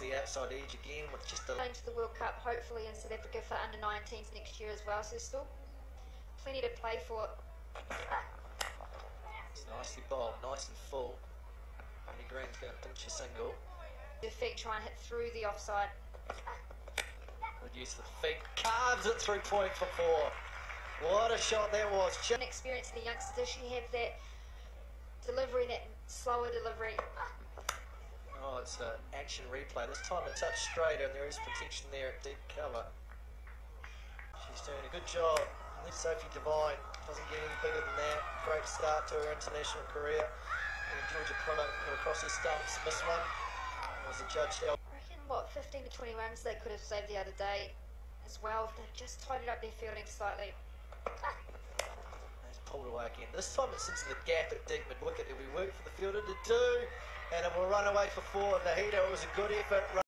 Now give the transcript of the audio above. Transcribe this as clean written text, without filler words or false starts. the outside edge again, which is still going to the World Cup, hopefully in South Africa for under-19s next year as well, so there's still plenty to play for. It's nicely bowled, nice and full. Only Green's going to pinch a single. Your feet, try and hit through the offside. Good use of the feet, carves it through point for four. What a shot that was. An experience in the youngsters, does she have that delivery, that slower delivery? Oh, it's an action replay. This time a touch straighter and there is protection there at deep cover. She's doing a good job. Sophie Devine doesn't get any bigger than that. Great start to her international career. And Georgia Plummer across the stumps. Missed one. Was a judge out. I reckon, what, 15 to 20 runs they could have saved the other day as well. They've just tidied up their fielding slightly. It's pulled away again. This time it's into the gap at deep mid wicket. It'll be work for the fielder to do. And it will run away for four. Nahida, it was a good effort.